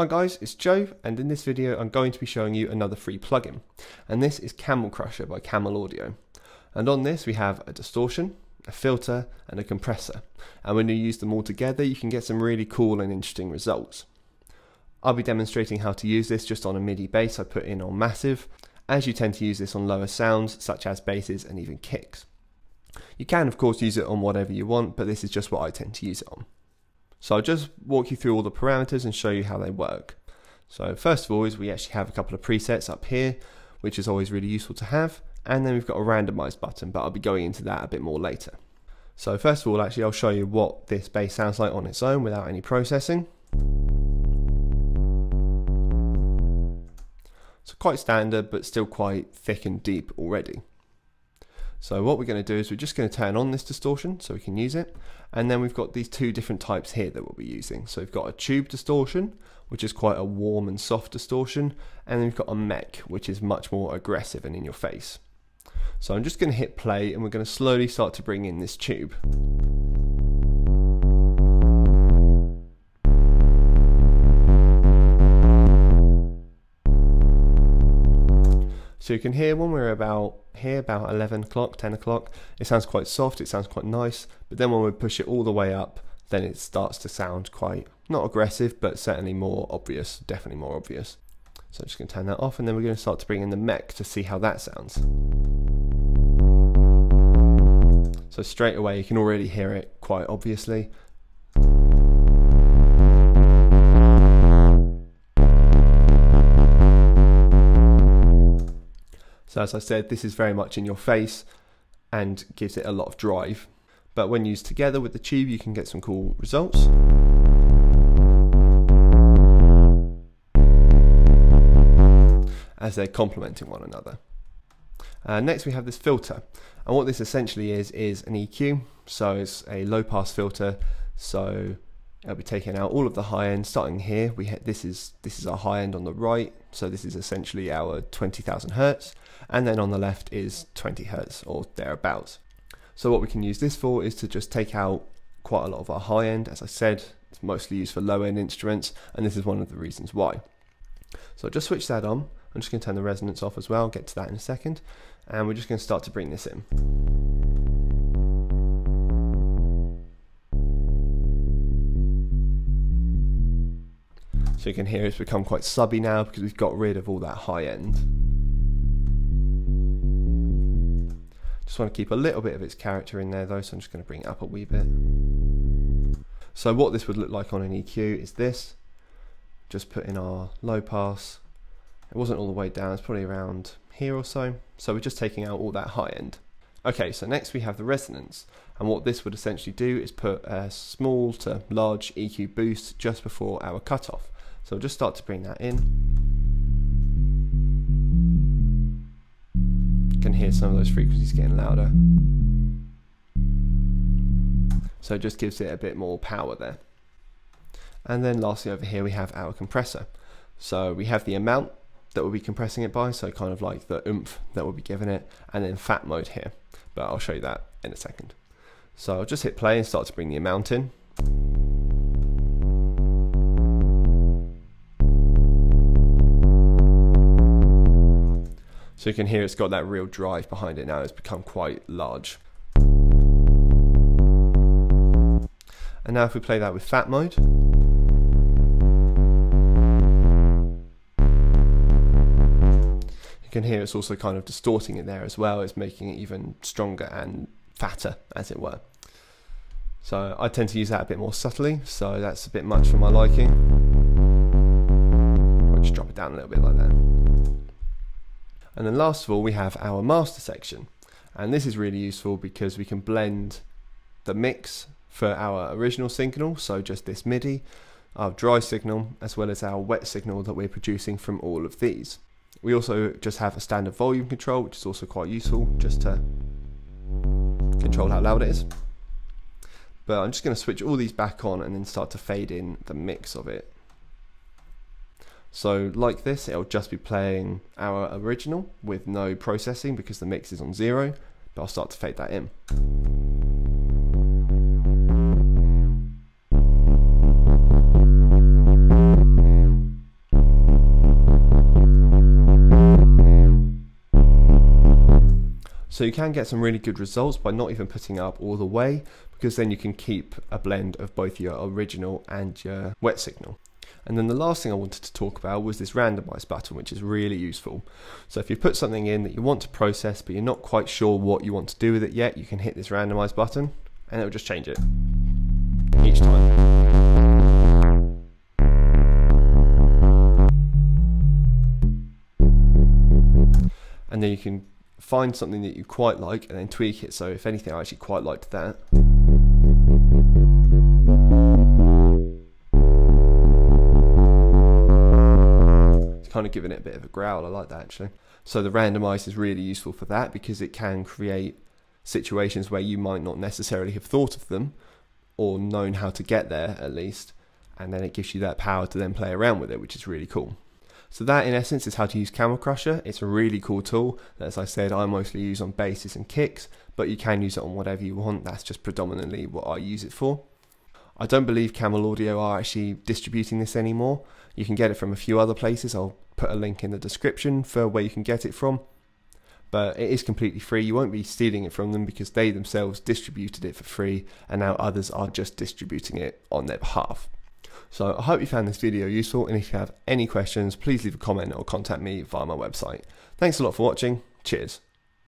Hi guys, it's Joe, and in this video I'm going to be showing you another free plugin, and this is Camel Crusher by Camel Audio. And on this we have a distortion, a filter and a compressor, and when you use them all together you can get some really cool and interesting results. I'll be demonstrating how to use this just on a MIDI bass I put in on Massive, as you tend to use this on lower sounds such as basses and even kicks. You can of course use it on whatever you want, but this is just what I tend to use it on. So I'll just walk you through all the parameters and show you how they work. So first of all is we actually have a couple of presets up here, which is always really useful to have. And then we've got a randomized button, but I'll be going into that a bit more later. So first of all, actually, I'll show you what this bass sounds like on its own without any processing. So quite standard, but still quite thick and deep already. So what we're going to do is we're just going to turn on this distortion so we can use it. And then we've got these two different types here that we'll be using. So we've got a tube distortion, which is quite a warm and soft distortion. And then we've got a mech, which is much more aggressive and in your face. So I'm just going to hit play and we're going to slowly start to bring in this tube. So you can hear when we're about here, about 11 o'clock, 10 o'clock, it sounds quite soft, it sounds quite nice, but then when we push it all the way up, then it starts to sound quite, not aggressive, but certainly more obvious, definitely more obvious. So I'm just going to turn that off, and then we're going to start to bring in the mech to see how that sounds. So straight away, you can already hear it quite obviously. So as I said, this is very much in your face and gives it a lot of drive. But when used together with the tube, you can get some cool results. As they're complementing one another. Next we have this filter. And what this essentially is an EQ. So it's a low pass filter. So it'll be taking out all of the high end, starting here. This is our high end on the right, so this is essentially our 20,000 hertz, and then on the left is 20 hertz or thereabouts. So what we can use this for is to just take out quite a lot of our high end. As I said, it's mostly used for low end instruments, and this is one of the reasons why. So I'll just switch that on. I'm just going to turn the resonance off as well. I'll get to that in a second, and we're just going to start to bring this in. So you can hear it's become quite subby now because we've got rid of all that high end. Just want to keep a little bit of its character in there though, so I'm just going to bring it up a wee bit. So what this would look like on an EQ is this. Just put in our low pass. It wasn't all the way down, it's probably around here or so. So we're just taking out all that high end. Okay, so next we have the resonance, and what this would essentially do is put a small to large EQ boost just before our cutoff. So I'll just start to bring that in. You can hear some of those frequencies getting louder. So it just gives it a bit more power there. And then lastly over here we have our compressor. So we have the amount that we'll be compressing it by, so kind of like the oomph that we'll be giving it, and then fat mode here. But I'll show you that in a second. So I'll just hit play and start to bring the amount in. So you can hear it's got that real drive behind it now, it's become quite large. And now if we play that with fat mode, you can hear it's also kind of distorting it there as well, it's making it even stronger and fatter as it were. So I tend to use that a bit more subtly, so that's a bit much for my liking. I'll just drop it down a little bit like that. And then last of all we have our master section, and this is really useful because we can blend the mix for our original signal, so just this MIDI, our dry signal as well as our wet signal that we're producing from all of these. We also just have a standard volume control, which is also quite useful just to control how loud it is. But I'm just going to switch all these back on and then start to fade in the mix of it. So like this, it'll just be playing our original with no processing because the mix is on zero, but I'll start to fade that in. So you can get some really good results by not even putting it up all the way, because then you can keep a blend of both your original and your wet signal. And then the last thing I wanted to talk about was this randomize button, which is really useful. So if you put something in that you want to process, but you're not quite sure what you want to do with it yet, you can hit this randomize button and it'll just change it each time. And then you can find something that you quite like and then tweak it. So if anything, I actually quite liked that. Kind of giving it a bit of a growl. I like that actually. So the randomize is really useful for that, because it can create situations where you might not necessarily have thought of them or known how to get there at least, and then it gives you that power to then play around with it, which is really cool. So that in essence is how to use Camel Crusher. It's a really cool tool that, as I said, I mostly use on basses and kicks, but you can use it on whatever you want. That's just predominantly what I use it for. I don't believe Camel Audio are actually distributing this anymore. You can get it from a few other places. I'll put a link in the description for where you can get it from. But it is completely free. You won't be stealing it from them, because they themselves distributed it for free, and now others are just distributing it on their behalf. So I hope you found this video useful, and if you have any questions, please leave a comment or contact me via my website. Thanks a lot for watching. Cheers.